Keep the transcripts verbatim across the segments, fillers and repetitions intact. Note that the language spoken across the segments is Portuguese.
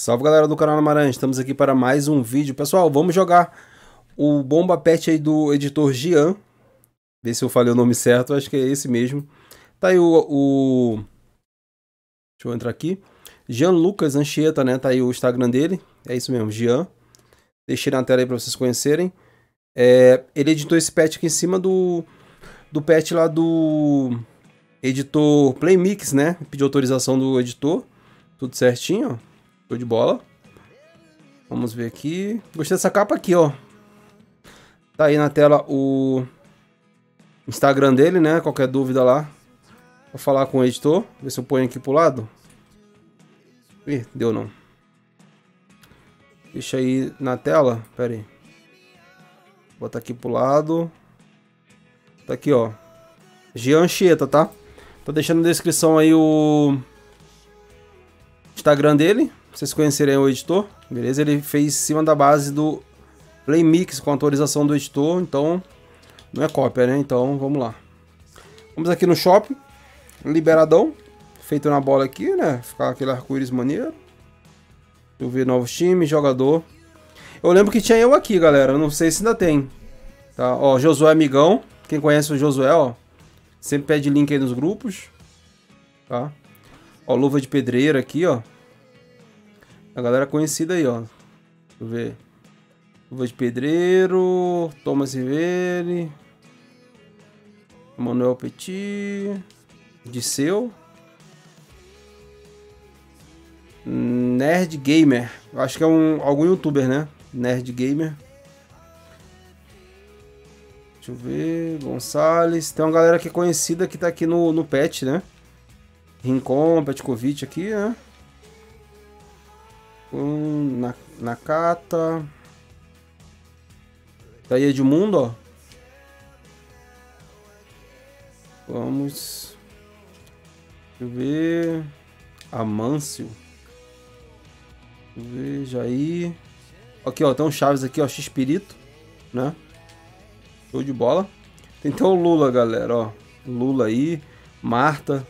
Salve galera do canal Maranha, estamos aqui para mais um vídeo. Pessoal, vamos jogar o Bomba Patch aí do editor Jean. Ver se eu falei o nome certo, acho que é esse mesmo. Tá aí o... o... Deixa eu entrar aqui. Jean Lucas Anchieta, né? Tá aí o Instagram dele. É isso mesmo, Jean. Deixei na tela aí para vocês conhecerem. É... Ele editou esse patch aqui em cima do... Do patch lá do... Editor Playmix, né? Pediu autorização do editor. Tudo certinho, ó. Show de bola. Vamos ver aqui. Gostei dessa capa aqui, ó. Tá aí na tela o Instagram dele, né? Qualquer dúvida lá, vou falar com o editor. Ver se eu ponho aqui pro lado. Ih, deu não. Deixa aí na tela. Pera aí. Vou botar aqui pro lado. Tá aqui, ó. Jean Anchieta, tá? Tô deixando na descrição aí o Instagram dele. Vocês conhecerem o editor, beleza? Ele fez em cima da base do Playmix com autorização do editor, então não é cópia, né? Então vamos lá. Vamos aqui no shopping, liberadão, feito na bola aqui, né? Ficar aquele arco-íris maneiro. Deixa eu ver novos times, jogador. Eu lembro que tinha eu aqui, galera, eu não sei se ainda tem. Tá, ó, Josué amigão, quem conhece o Josué, ó, sempre pede link aí nos grupos, tá? Ó, Luva de Pedreiro aqui, ó. A galera conhecida aí, ó. Deixa eu ver. Luva de Pedreiro, Thomas Rivelli, Manuel Petit, Disseu, Nerd Gamer. Acho que é um, algum youtuber, né? Nerd Gamer. Deixa eu ver. Gonçalves. Tem uma galera que é conhecida que tá aqui no, no patch, né? Rincon, Petkovic aqui, né? Um, na, na cata. Daí é de mundo, ó. Vamos. Deixa eu ver. Amancio. Deixa eu ver, Jair. Aqui, ó, tem um Chaves aqui, ó. X-Espírito, né? Show de bola. Tem até o Lula, galera, ó. Lula aí. Marta.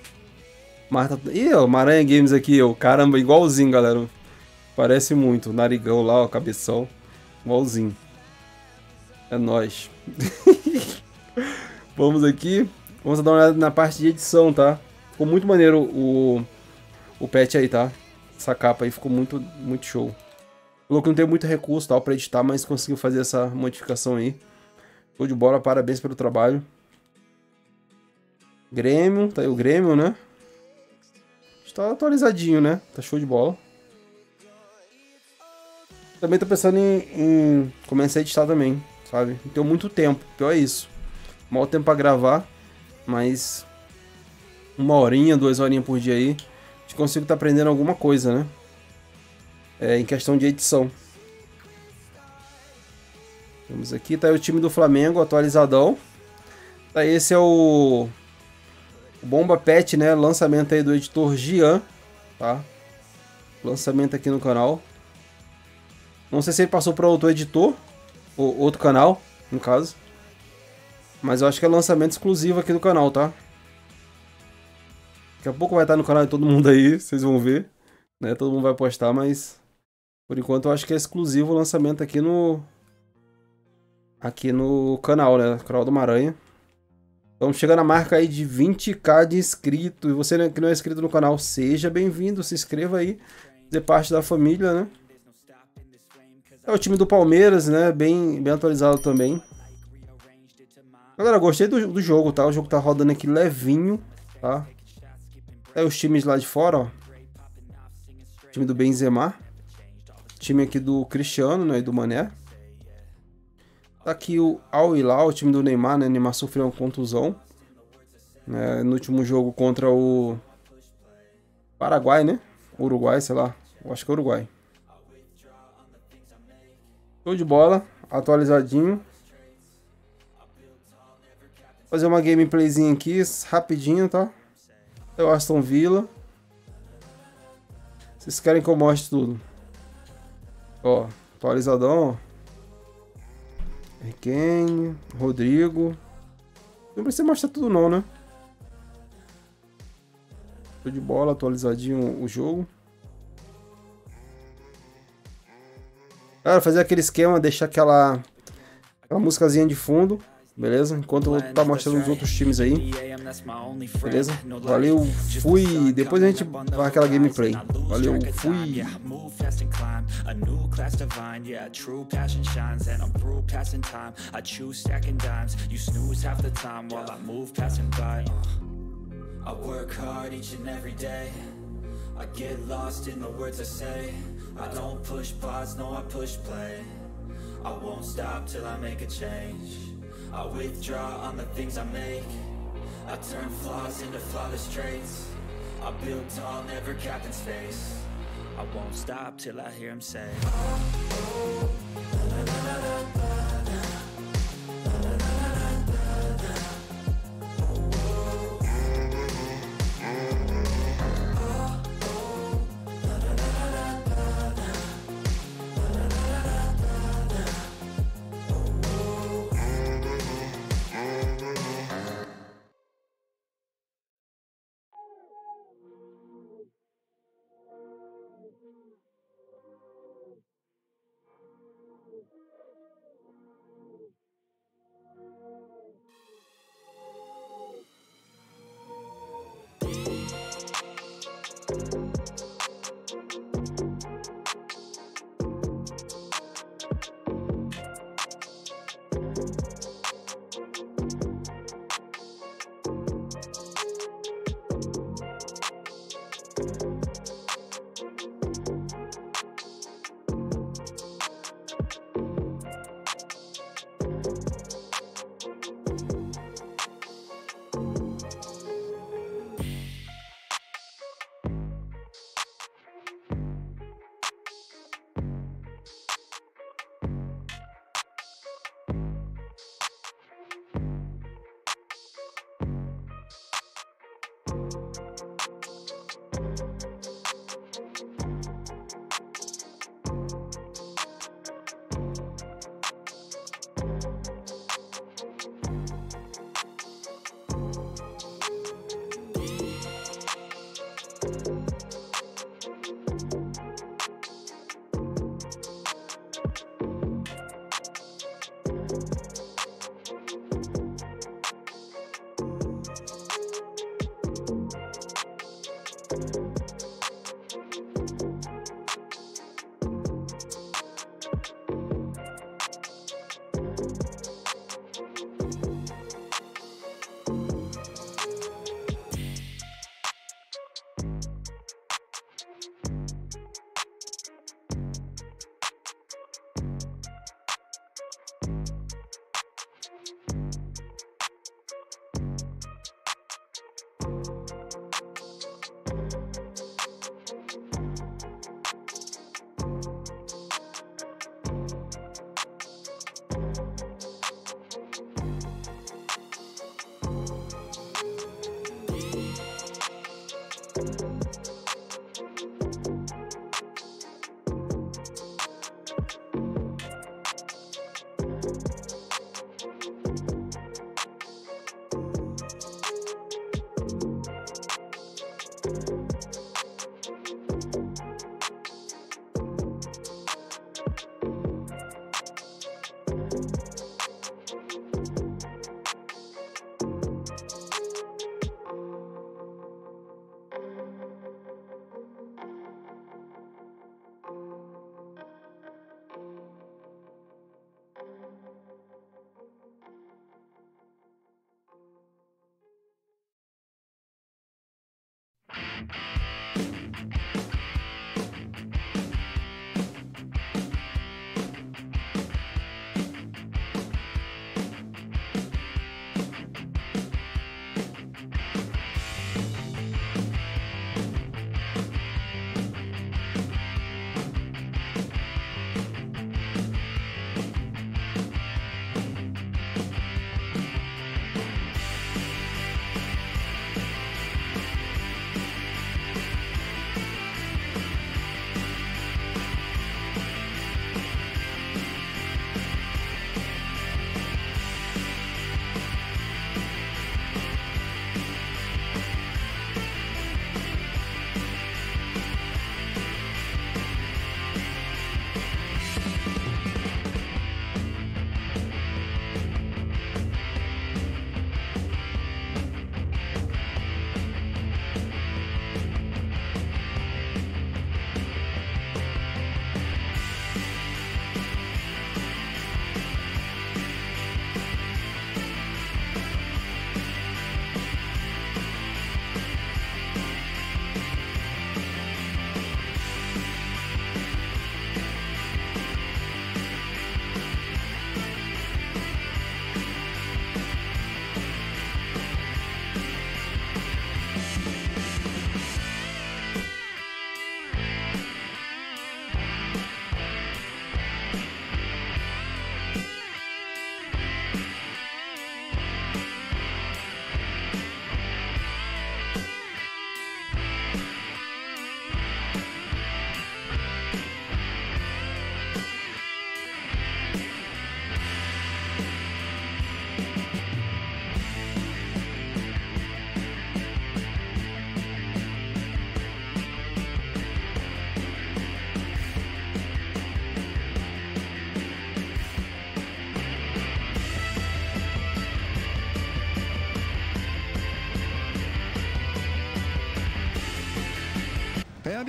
Marta. Ih, ó, Maranha Games aqui, ó. Caramba, igualzinho, galera. Parece muito, narigão lá, ó, cabeção, igualzinho. É nóis. Vamos aqui, vamos dar uma olhada na parte de edição, tá? Ficou muito maneiro o, o patch aí, tá? Essa capa aí ficou muito, muito show. Falou que não tem muito recurso, tal, pra editar, mas conseguiu fazer essa modificação aí. Show de bola, parabéns pelo trabalho. Grêmio, tá aí o Grêmio, né? Está atualizadinho, né? Tá show de bola. Também tô pensando em, em começar a editar também, sabe? Não tenho muito tempo, pior é isso. Mal tempo pra gravar, mas uma horinha, duas horinhas por dia aí, a gente consigo estar tá aprendendo alguma coisa, né? É, em questão de edição. Vamos aqui, tá aí o time do Flamengo, atualizadão. Tá aí, esse é o, o Bomba Patch, né? Lançamento aí do editor Jean, tá? Lançamento aqui no canal. Não sei se ele passou para outro editor, ou outro canal, no caso. Mas eu acho que é lançamento exclusivo aqui do canal, tá? Daqui a pouco vai estar no canal de todo mundo aí, vocês vão ver. Né? Todo mundo vai postar, mas... Por enquanto eu acho que é exclusivo o lançamento aqui no... Aqui no canal, né? No canal do Maranha. Então chega na marca aí de vinte mil de inscritos. E você que não é inscrito no canal, seja bem-vindo, se inscreva aí. Fazer parte da família, né? É o time do Palmeiras, né? Bem, bem atualizado também. Galera, gostei do, do jogo, tá? O jogo tá rodando aqui levinho, tá? É os times lá de fora, ó. O time do Benzema. O time aqui do Cristiano, né? E do Mané. Tá aqui o Al Hilal, o time do Neymar, né? O Neymar sofreu uma contusão. Né? No último jogo contra o... Paraguai, né? Uruguai, sei lá. Eu acho que é Uruguai. Show de bola, atualizadinho. Fazer uma gameplayzinha aqui, rapidinho, tá? É o Aston Villa. Vocês querem que eu mostre tudo? Ó, atualizadão. Riquenho, Rodrigo. Não precisa mostrar tudo não, né? Show de bola, atualizadinho o jogo. Cara, fazer aquele esquema, deixar aquela, aquela musicazinha de fundo, beleza? Enquanto eu tá mostrando os outros times aí, beleza? Valeu, fui! Depois a gente vai aquela gameplay. Valeu, fui! I work hard each and every day. I get lost in the words I say. I don't push pause, no I push play. I won't stop till I make a change. I withdraw on the things I make. I turn flaws into flawless traits. I build tall, never capped in space. I won't stop till I hear him say oh, oh, la, la, la, la, la.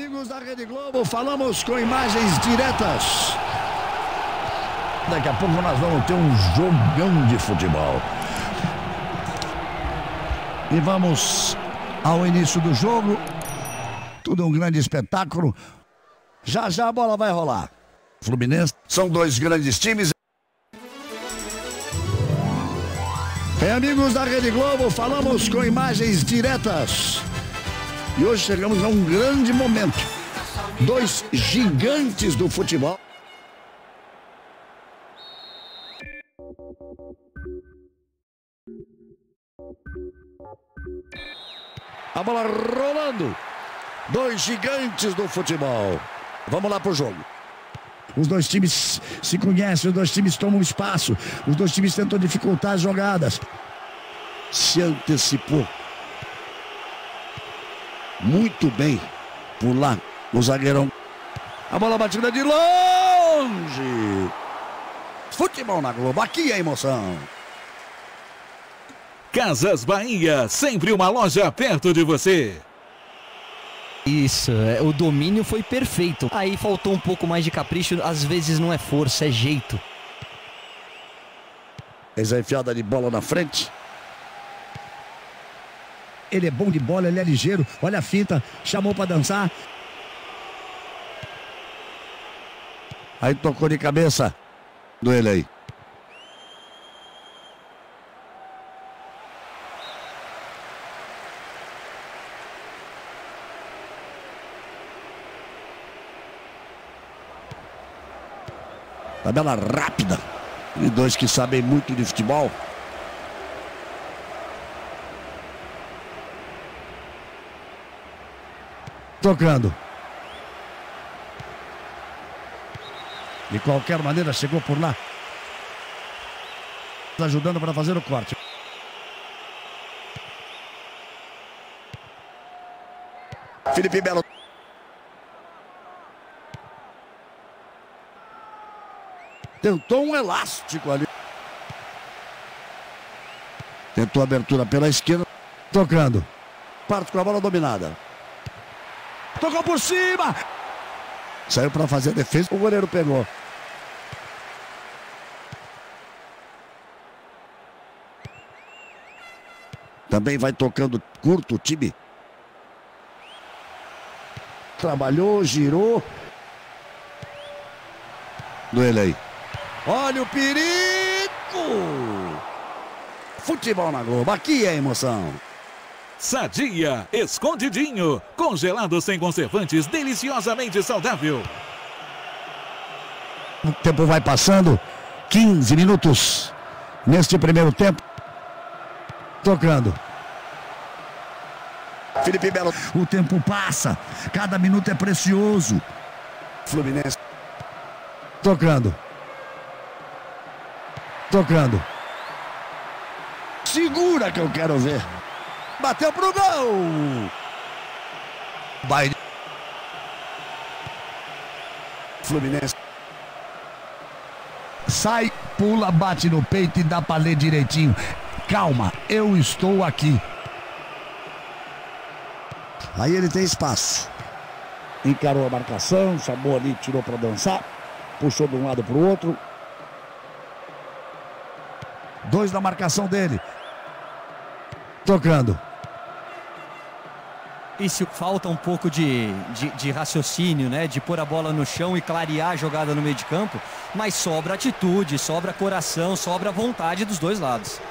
amigos da Rede Globo, falamos com imagens diretas. Daqui a pouco nós vamos ter um jogão de futebol. E vamos ao início do jogo. Tudo um grande espetáculo. Já já a bola vai rolar. Fluminense. São dois grandes times. É, amigos da Rede Globo, falamos com imagens diretas. E hoje chegamos a um grande momento. Dois gigantes do futebol. A bola rolando. Dois gigantes do futebol. Vamos lá pro jogo. Os dois times se conhecem, os dois times tomam espaço, os dois times tentam dificultar as jogadas. Se antecipou. Muito bem por lá, o zagueirão. A bola batida de longe. Futebol na Globo, aqui é emoção. Casas Bahia, sempre uma loja perto de você. Isso, o domínio foi perfeito. Aí faltou um pouco mais de capricho, às vezes não é força, é jeito. Fez a enfiada de bola na frente. Ele é bom de bola, ele é ligeiro. Olha a finta, chamou pra dançar. Aí tocou de cabeça. Do ele aí. Tabela rápida. E dois que sabem muito de futebol. Tocando. De qualquer maneira chegou por lá. Ajudando para fazer o corte. Felipe Melo. Tentou um elástico ali. Tentou a abertura pela esquerda. Tocando. Parte com a bola dominada. Tocou por cima. Saiu para fazer a defesa. O goleiro pegou. Também vai tocando curto o time. Trabalhou, girou. Duelo aí. Olha o perigo! Futebol na Globo, aqui é emoção. Sadia, escondidinho, congelado sem conservantes, deliciosamente saudável. O tempo vai passando, quinze minutos neste primeiro tempo. Tocando. Felipe Melo. O tempo passa, cada minuto é precioso. Fluminense. Tocando. Tocando. Segura que eu quero ver. Bateu pro gol. Vai. Fluminense. Sai, pula, bate no peito e dá pra ler direitinho. Calma, eu estou aqui. Aí ele tem espaço. Encarou a marcação, chamou ali, tirou pra dançar. Puxou de um lado pro outro. Dois na marcação dele. Tocando. Isso falta um pouco de, de, de raciocínio, né? De pôr a bola no chão e clarear a jogada no meio de campo. Mas sobra atitude, sobra coração, sobra vontade dos dois lados.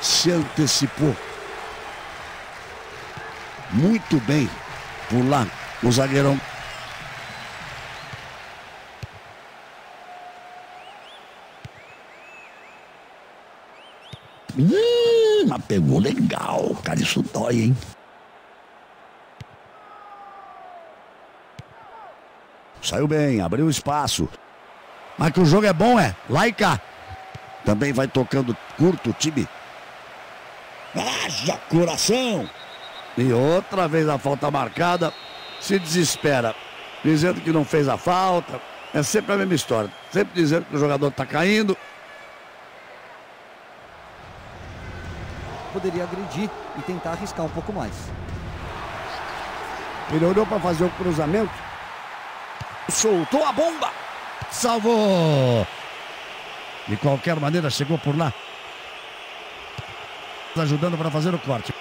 Se antecipou. Muito bem por lá, o zagueirão. Hum, mas pegou legal, cara, isso dói, hein? Saiu bem, abriu espaço. Mas que o jogo é bom, é? Lá e cá. Também vai tocando curto o time. Haja coração! E outra vez a falta marcada. Se desespera, dizendo que não fez a falta. É sempre a mesma história. Sempre dizendo que o jogador tá caindo. Poderia agredir e tentar arriscar um pouco mais. Ele olhou para fazer o cruzamento. Soltou a bomba. Salvou. De qualquer maneira, chegou por lá. Ajudando para fazer o corte.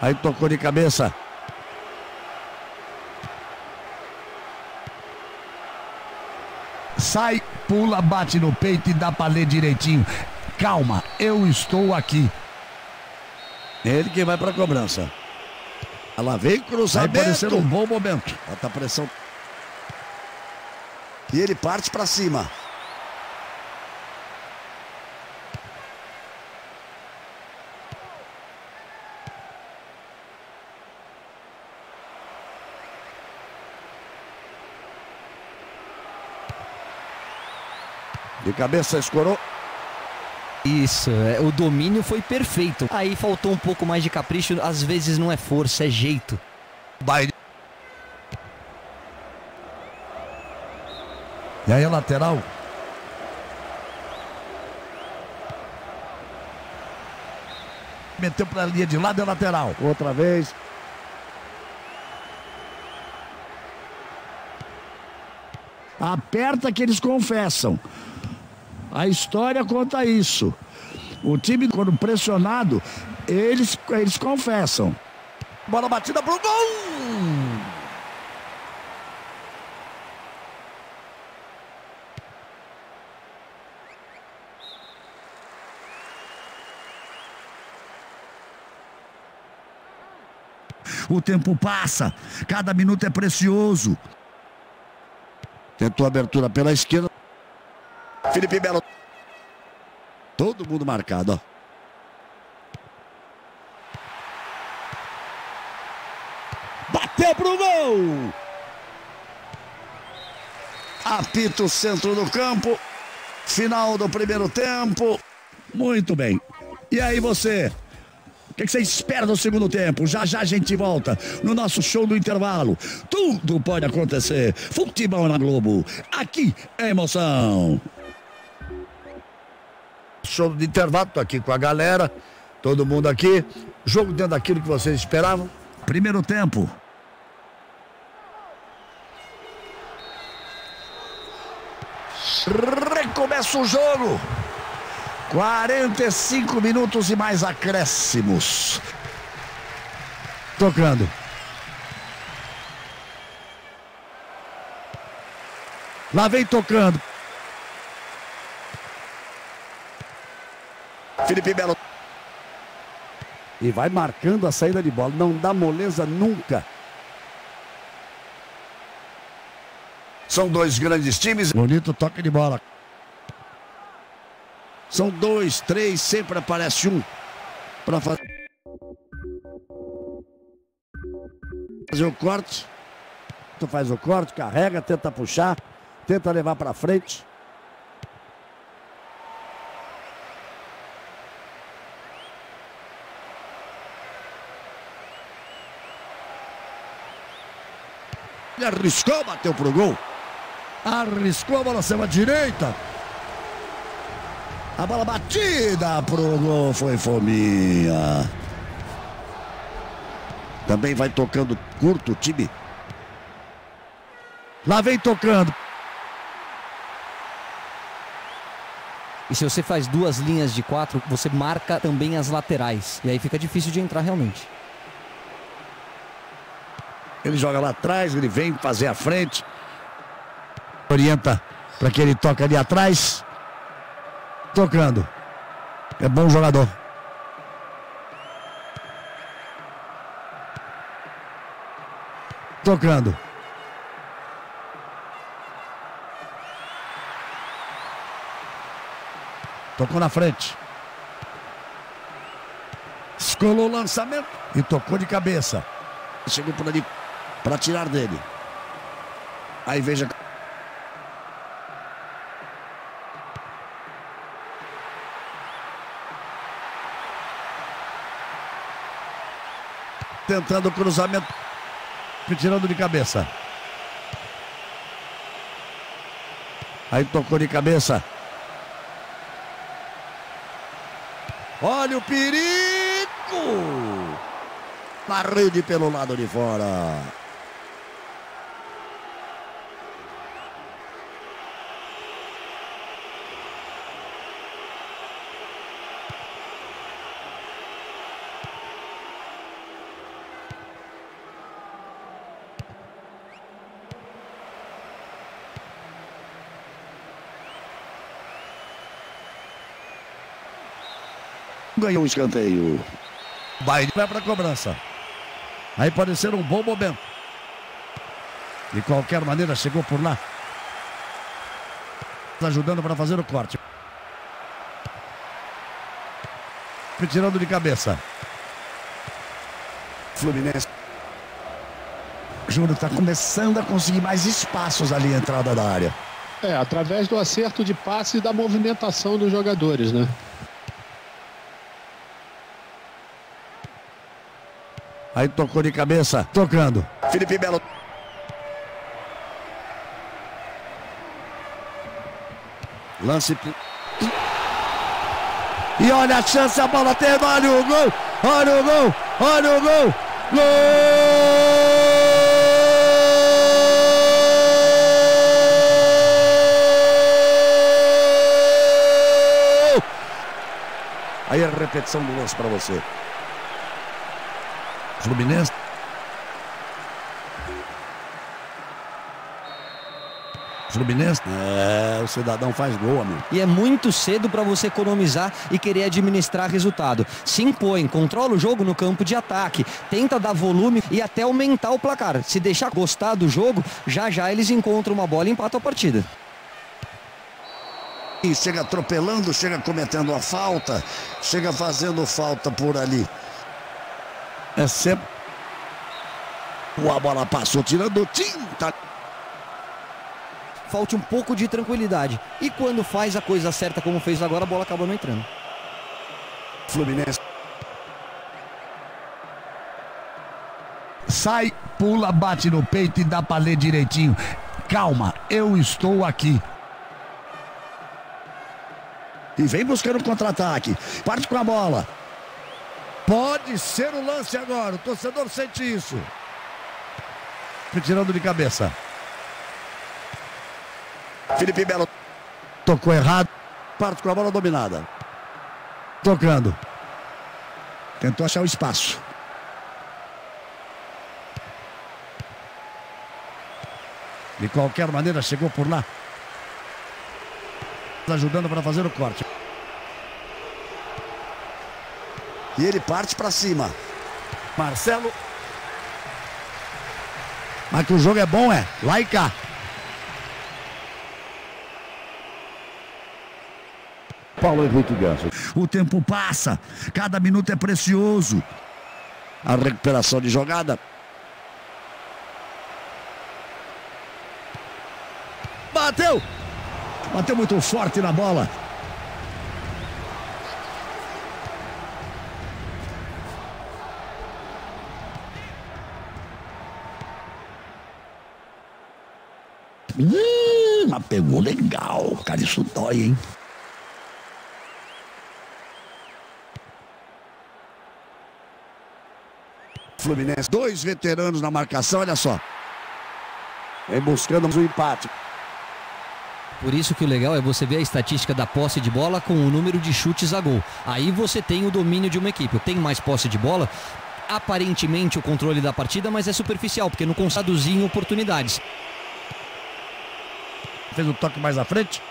Aí tocou de cabeça. Sai, pula, bate no peito e dá para ler direitinho. Calma, eu estou aqui. Ele que vai para a cobrança. Ela vem cruzar. Vai aparecer um bom momento. Bota a pressão. E ele parte para cima. De cabeça, escorou. Isso, é, o domínio foi perfeito. Aí faltou um pouco mais de capricho. Às vezes não é força, é jeito. Baile. E aí a lateral. Meteu para a linha de lado, é lateral. Outra vez. Aperta que eles confessam. A história conta isso. O time, quando pressionado, eles, eles confessam. Bola batida pro gol! O tempo passa. Cada minuto é precioso. Tentou a abertura pela esquerda. Felipe Melo. Todo mundo marcado, ó. Bateu pro gol! Apita o centro do campo. Final do primeiro tempo. Muito bem. E aí você? O que você espera do segundo tempo? Já já a gente volta no nosso show do intervalo. Tudo pode acontecer. Futebol na Globo. Aqui é emoção. Show de intervalo, tô aqui com a galera, todo mundo aqui, jogo dentro daquilo que vocês esperavam. Primeiro tempo. Recomeça o jogo. quarenta e cinco minutos e mais acréscimos. Tocando. Lá vem tocando. Felipe Melo. E vai marcando a saída de bola. Não dá moleza nunca. São dois grandes times. Bonito toque de bola. São dois, três, sempre aparece um. Para fazer... fazer o corte. Tu faz o corte, carrega, tenta puxar. Tenta levar para frente. Ele arriscou, bateu pro gol. Arriscou a bola, saiu à direita. A bola batida pro gol, foi fominha. Também vai tocando curto o time. Lá vem tocando. E se você faz duas linhas de quatro, você marca também as laterais. E aí fica difícil de entrar realmente. Ele joga lá atrás, ele vem fazer a frente. Orienta para que ele toque ali atrás. Tocando. É bom jogador. Tocando. Tocou na frente. Escolou o lançamento e tocou de cabeça. Chegou por ali. Para tirar dele. Aí veja. Tentando o cruzamento. Tirando de cabeça. Aí tocou de cabeça. Olha o perigo! na rede pelo lado de fora. Ganhou um escanteio. Vai para a cobrança. Aí pode ser um bom momento. De qualquer maneira, chegou por lá. Está ajudando para fazer o corte. Tirando de cabeça. Fluminense. Júnior está começando a conseguir mais espaços ali na entrada da área. É, através do acerto de passe e da movimentação dos jogadores, né? Aí tocou de cabeça, tocando. Felipe Melo. Lance. E olha a chance, a bola tem, olha o gol, olha o gol, olha o gol. Gol! Aí a repetição do lance para você. Fluminense. Fluminense. É, o cidadão faz gol, amigo. E é muito cedo para você economizar e querer administrar resultado. Se impõe, controla o jogo no campo de ataque, tenta dar volume e até aumentar o placar. Se deixar gostar do jogo, já já eles encontram uma bola e empatam a partida. E chega atropelando, chega cometendo a falta, chega fazendo falta por ali. É sempre. A bola passou, tirando tinta. Falte um pouco de tranquilidade. E quando faz a coisa certa, como fez agora, a bola acaba não entrando. Fluminense. Sai, pula, bate no peito e dá pra ler direitinho. Calma, eu estou aqui. E vem buscando um contra-ataque. Parte com a bola. Pode ser o lance agora, o torcedor sente isso. Tirando de cabeça. Felipe Melo. Tocou errado. Parte com a bola dominada. Tocando. Tentou achar o espaço. De qualquer maneira, chegou por lá. Ajudando para fazer o corte. E ele parte para cima. Marcelo. Mas que o jogo é bom, é. Lá e cá. Paulo é muito ganso. O tempo passa. Cada minuto é precioso. A recuperação de jogada. Bateu. Bateu muito forte na bola. Hum, mas pegou legal. Cara, isso dói, hein? Fluminense, dois veteranos na marcação, olha só. Vem buscando um empate. Por isso que o legal é você ver a estatística da posse de bola com o número de chutes a gol. Aí você tem o domínio de uma equipe. Tem mais posse de bola, aparentemente o controle da partida, mas é superficial, porque não consaduzia oportunidades. Fez um toque mais à frente.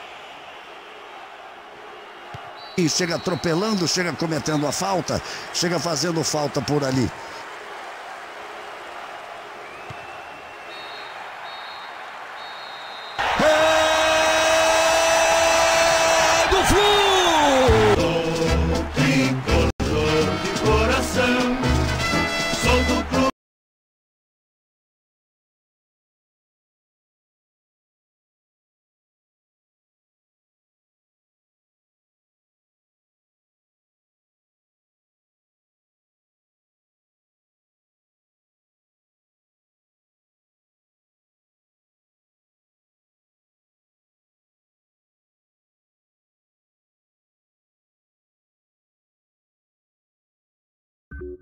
E chega atropelando, chega cometendo a falta, chega fazendo falta por ali. É do Flu! Tricolor, tricolor de coração, sou do clube.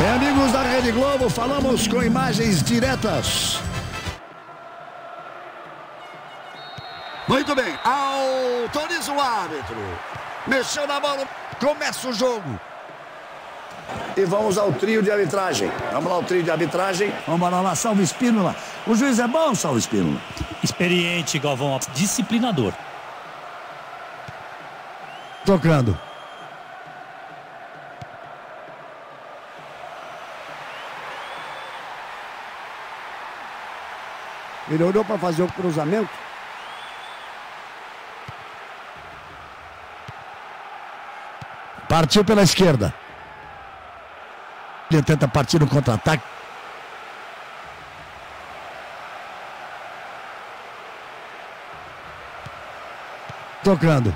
É, amigos da Rede Globo, falamos com imagens diretas. Muito bem, autoriza o árbitro. Mexeu na bola, começa o jogo. E vamos ao trio de arbitragem. Vamos lá, o trio de arbitragem. Vamos lá, lá, salve Espínula. O juiz é bom, salve Espínula. Experiente, Galvão, disciplinador. Tocando. Ele olhou para fazer o cruzamento. Partiu pela esquerda. Ele tenta partir no contra-ataque. Tocando.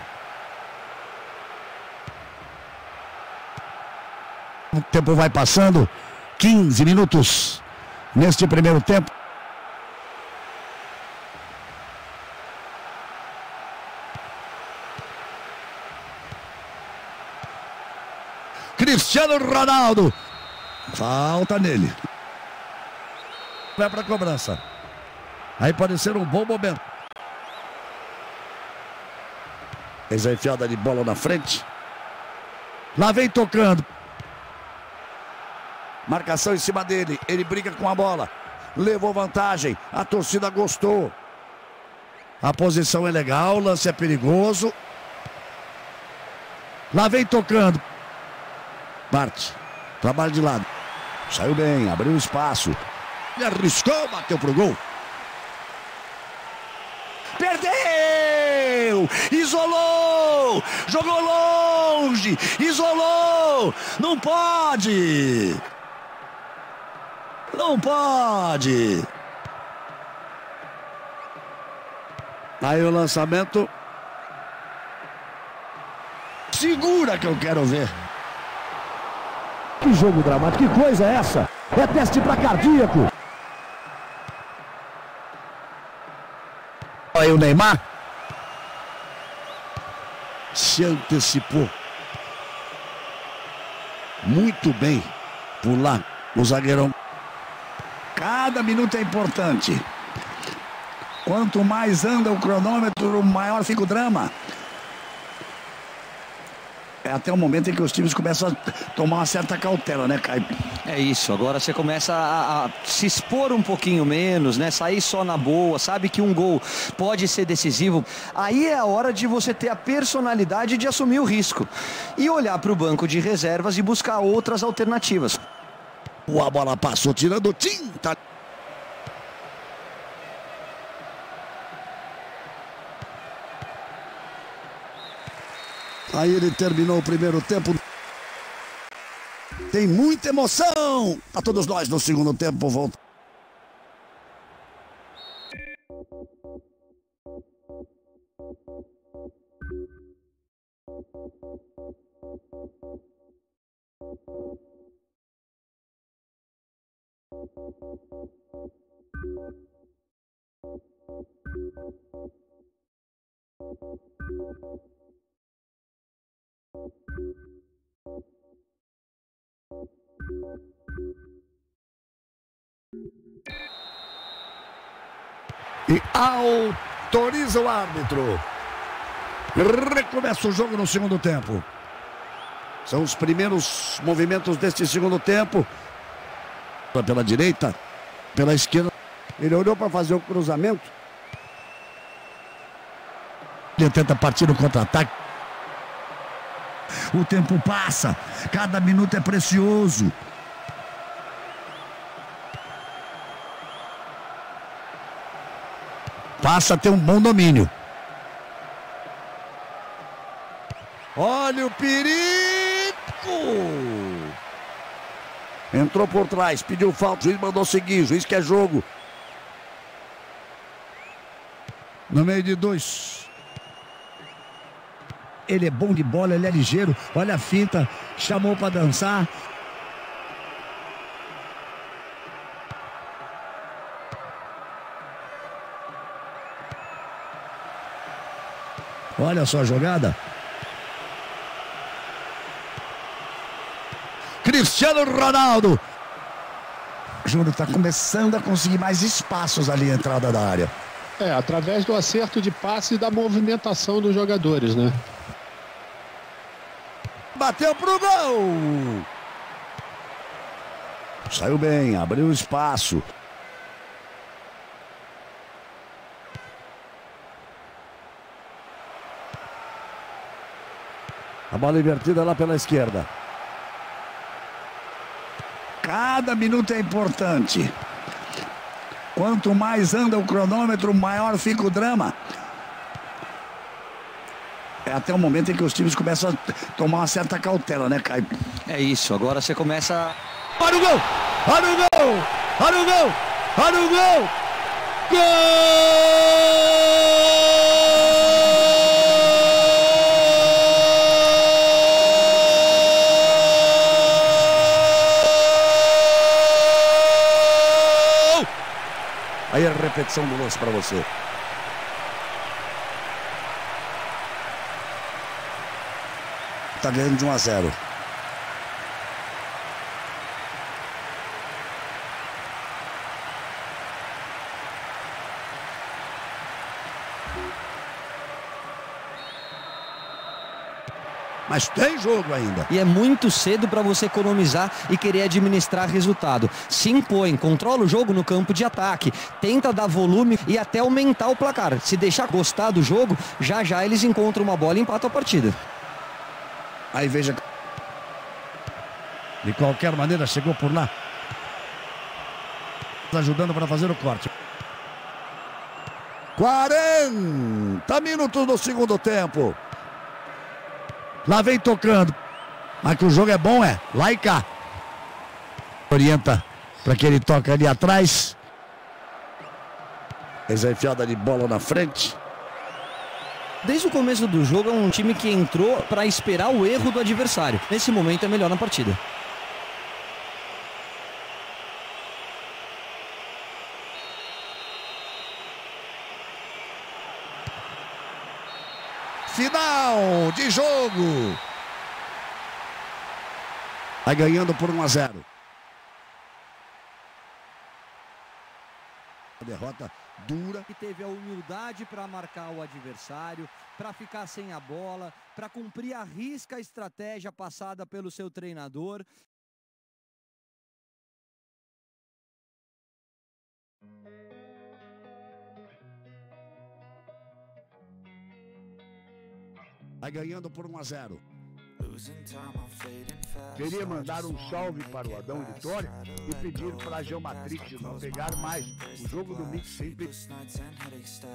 O tempo vai passando. quinze minutos neste primeiro tempo. Cristiano Ronaldo. Falta nele. Vai para a cobrança. Aí pode ser um bom momento. Fez a enfiada de bola na frente. Lá vem tocando. Marcação em cima dele. Ele briga com a bola. Levou vantagem. A torcida gostou. A posição é legal. O lance é perigoso. Lá vem tocando. Parte, trabalho de lado. Saiu bem, abriu espaço. Ele arriscou, bateu pro gol. Perdeu! Isolou! Jogou longe! Isolou! Não pode! Não pode! Aí o lançamento. Segura que eu quero ver. Que jogo dramático, que coisa é essa? É teste para cardíaco. Aí o Neymar se antecipou muito bem por lá, o zagueirão. Cada minuto é importante. Quanto mais anda o cronômetro, maior fica o drama. É até o momento em que os times começam a tomar uma certa cautela, né, Caio? É isso, agora você começa a, a se expor um pouquinho menos, né? Sair só na boa, sabe que um gol pode ser decisivo. Aí é a hora de você ter a personalidade de assumir o risco. E olhar para o banco de reservas e buscar outras alternativas. A bola passou tirando tinta. Aí ele terminou o primeiro tempo. Tem muita emoção a todos nós no segundo tempo. Volta. E autoriza o árbitro. Recomeça o jogo no segundo tempo. São os primeiros movimentos deste segundo tempo. Pela direita, pela esquerda. Ele olhou para fazer o cruzamento. Ele tenta partir no contra-ataque. O tempo passa. Cada minuto é precioso. Passa a ter um bom domínio. Olha o perigo! Entrou por trás, pediu falta, o juiz mandou seguir, o juiz quer jogo. No meio de dois. Ele é bom de bola, ele é ligeiro, olha a finta, chamou para dançar. Olha só a jogada. Cristiano Ronaldo. Júnior está começando a conseguir mais espaços ali na entrada da área. É, através do acerto de passe e da movimentação dos jogadores, né? Bateu pro gol. Saiu bem, abriu espaço. A bola invertida lá pela esquerda. Cada minuto é importante. Quanto mais anda o cronômetro, maior fica o drama. É até o momento em que os times começam a tomar uma certa cautela, né, Caio? É isso, agora você começa... Olha o gol! Olha o gol! Olha o gol! Olha o gol! Gol! Aí a repetição do lance para você. Tá ganhando de um a zero. Mas tem jogo ainda. E é muito cedo para você economizar e querer administrar resultado. Se impõe, controla o jogo no campo de ataque, tenta dar volume e até aumentar o placar. Se deixar gostar do jogo, já já eles encontram uma bola e empatam a partida. Aí veja. De qualquer maneira, chegou por lá. Está ajudando para fazer o corte. quarenta minutos do segundo tempo. Lá vem tocando. Mas que o jogo é bom, é. Lá e cá. Orienta para que ele toque ali atrás. Essa enfiada de bola na frente. Desde o começo do jogo é um time que entrou para esperar o erro do adversário. Nesse momento é melhor na partida. Final de jogo. Vai ganhando por um a zero. A derrota dura. E teve a humildade para marcar o adversário, para ficar sem a bola, para cumprir a risca a estratégia passada pelo seu treinador. Vai ganhando por um a zero. Queria mandar um salve para o Adão Vitória e pedir para a Geomatrix não pegar mais. O jogo do Mix sempre...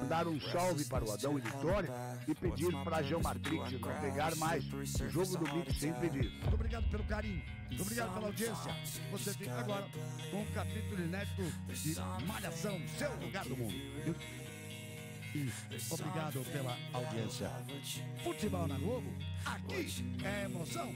Mandar um salve para o Adão Vitória e pedir para a Geomatrix não pegar mais. O jogo do Mix sempre diz. Muito obrigado pelo carinho. Muito obrigado pela audiência. Você fica agora com o capítulo inédito de Malhação, seu lugar do mundo. E obrigado pela audiência. Futebol na Globo, aqui é emoção.